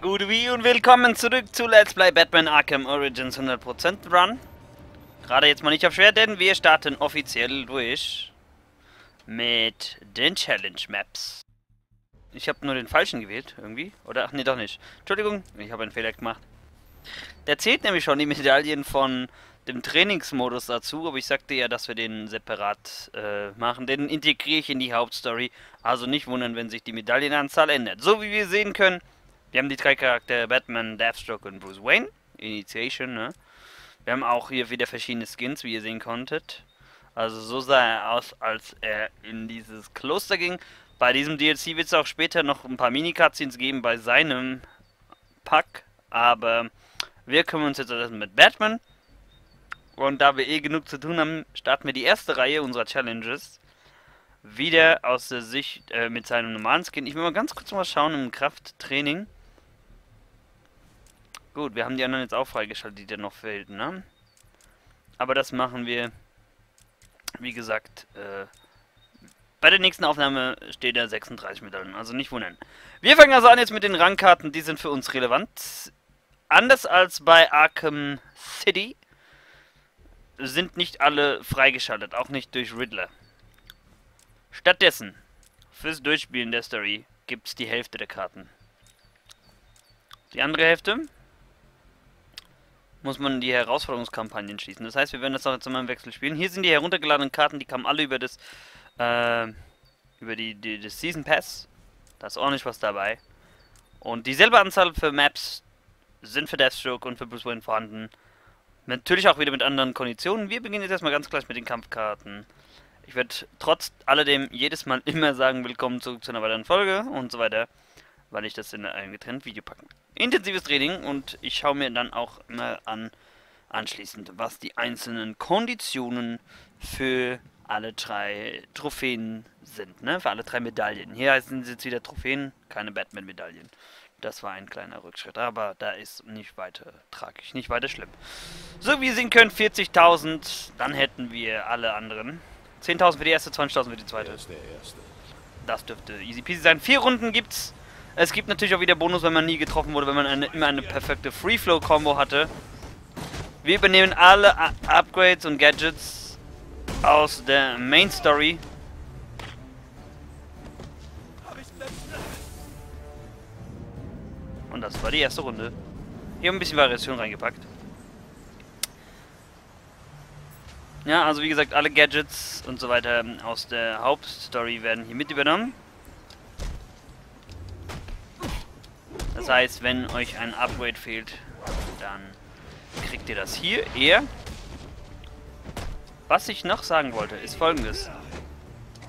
Gute Wie und willkommen zurück zu Let's Play Batman Arkham Origins 100% Run. Gerade jetzt mal nicht auf schwer, denn wir starten offiziell durch mit den Challenge Maps. Ich habe nur den falschen gewählt, irgendwie. Oder, ach nee, doch nicht. Entschuldigung, ich habe einen Fehler gemacht. Der zählt nämlich schon die Medaillen von dem Trainingsmodus dazu, aber ich sagte ja, dass wir den separat machen. Den integriere ich in die Hauptstory. Also nicht wundern, wenn sich die Medaillenanzahl ändert. So wie wir sehen können, wir haben die drei Charaktere Batman, Deathstroke und Bruce Wayne. Initiation, ne? Wir haben auch hier wieder verschiedene Skins, wie ihr sehen konntet. Also so sah er aus, als er in dieses Kloster ging. Bei diesem DLC wird es auch später noch ein paar Mini-Cutscenes geben bei seinem Pack. Aber wir kümmern uns jetzt mit Batman. Und da wir eh genug zu tun haben, starten wir die erste Reihe unserer Challenges. Wieder aus der Sicht mit seinem normalen Skin. Ich will mal ganz kurz mal schauen im Krafttraining. Gut, wir haben die anderen jetzt auch freigeschaltet, die da noch fehlten, ne? Aber das machen wir, wie gesagt, bei der nächsten Aufnahme steht da 36 Medaillen, also nicht wundern. Wir fangen also an jetzt mit den Rangkarten, die sind für uns relevant. Anders als bei Arkham City sind nicht alle freigeschaltet, auch nicht durch Riddler. Stattdessen, fürs Durchspielen der Story, gibt es die Hälfte der Karten. Die andere Hälfte muss man die Herausforderungskampagnen schließen. Das heißt, wir werden das auch jetzt mal im Wechsel spielen. Hier sind die heruntergeladenen Karten, die kamen alle über das über das Season Pass. Da ist ordentlich was dabei. Und dieselbe Anzahl für Maps sind für Deathstroke und für Bruce Wayne vorhanden. Natürlich auch wieder mit anderen Konditionen. Wir beginnen jetzt erstmal ganz gleich mit den Kampfkarten. Ich werde trotz alledem jedes Mal immer sagen, willkommen zurück zu einer weiteren Folge und so weiter, weil ich das in einem getrennten Video packen. Intensives Training und ich schaue mir dann auch immer an, anschließend, was die einzelnen Konditionen für alle drei Trophäen sind, ne? Für alle drei Medaillen. Hier sind es jetzt wieder Trophäen, keine Batman-Medaillen. Das war ein kleiner Rückschritt, aber da ist nicht weiter tragisch, nicht weiter schlimm. So, wie ihr sehen könnt, 40.000, dann hätten wir alle anderen. 10.000 für die erste, 20.000 für die zweite. Das dürfte easy peasy sein. 4 Runden gibt's. Es gibt natürlich auch wieder Bonus, wenn man nie getroffen wurde, wenn man immer eine perfekte Free-Flow-Combo hatte. Wir übernehmen alle Upgrades und Gadgets aus der Main-Story. Und das war die erste Runde. Hier haben ein bisschen Variation reingepackt. Ja, also wie gesagt, alle Gadgets und so weiter aus der Hauptstory werden hier mit übernommen. Das heißt, wenn euch ein Upgrade fehlt, dann kriegt ihr das hier eher. Was ich noch sagen wollte, ist folgendes.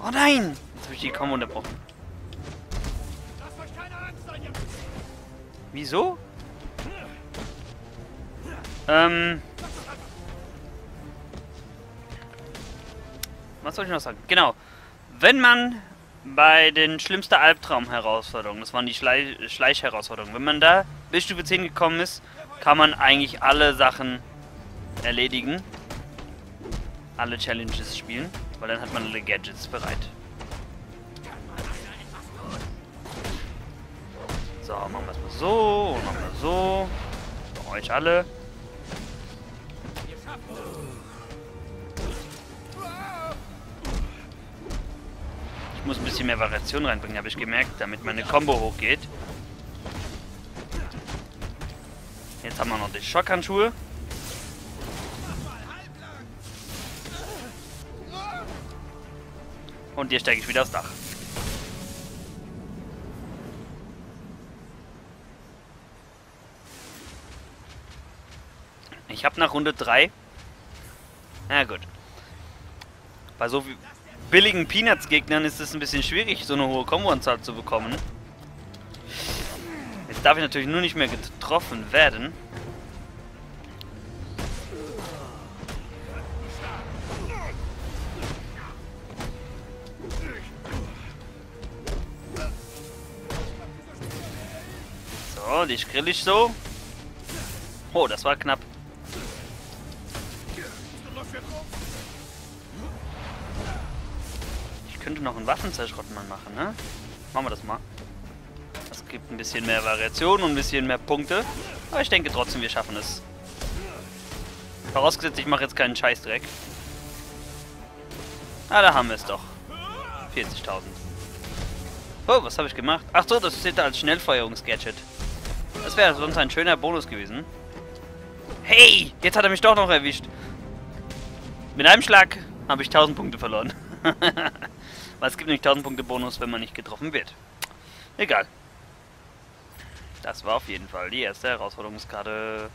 Oh nein! Jetzt habe ich die Combo unterbrochen. Wieso? Was soll ich noch sagen? Genau. Wenn man bei den schlimmsten Albtraum-Herausforderungen, das waren die Schleichherausforderungen, wenn man da bis Stufe 10 gekommen ist, kann man eigentlich alle Sachen erledigen. Alle Challenges spielen, weil dann hat man alle Gadgets bereit. So, machen wir es mal so, und machen wir so. Für euch alle. Ich muss ein bisschen mehr Variation reinbringen, habe ich gemerkt, damit meine Combo hochgeht. Jetzt haben wir noch die Schockhandschuhe. Und hier steige ich wieder aufs Dach. Ich habe nach Runde 3... Na gut. Bei so viel billigen Peanuts-Gegnern ist es ein bisschen schwierig, so eine hohe Kombo-Anzahl zu bekommen. Jetzt darf ich natürlich nur nicht mehr getroffen werden. So, die grill ich so. Oh, das war knapp. Könnte noch einen Waffenzerschrottmann machen, ne? Machen wir das mal. Das Gibt ein bisschen mehr Variation und ein bisschen mehr Punkte. Aber ich denke trotzdem, wir schaffen es. Vorausgesetzt, ich mache jetzt keinen Scheißdreck. Ah, da haben wir es doch. 40.000. Oh, was habe ich gemacht? Ach so, das steht da als Schnellfeuerungsgadget. Das wäre sonst ein schöner Bonus gewesen. Hey, jetzt hat er mich doch noch erwischt. Mit einem Schlag habe ich 1000 Punkte verloren. Weil es gibt nämlich 1000 Punkte Bonus, wenn man nicht getroffen wird. Egal. Das war auf jeden Fall die erste Herausforderungskarte.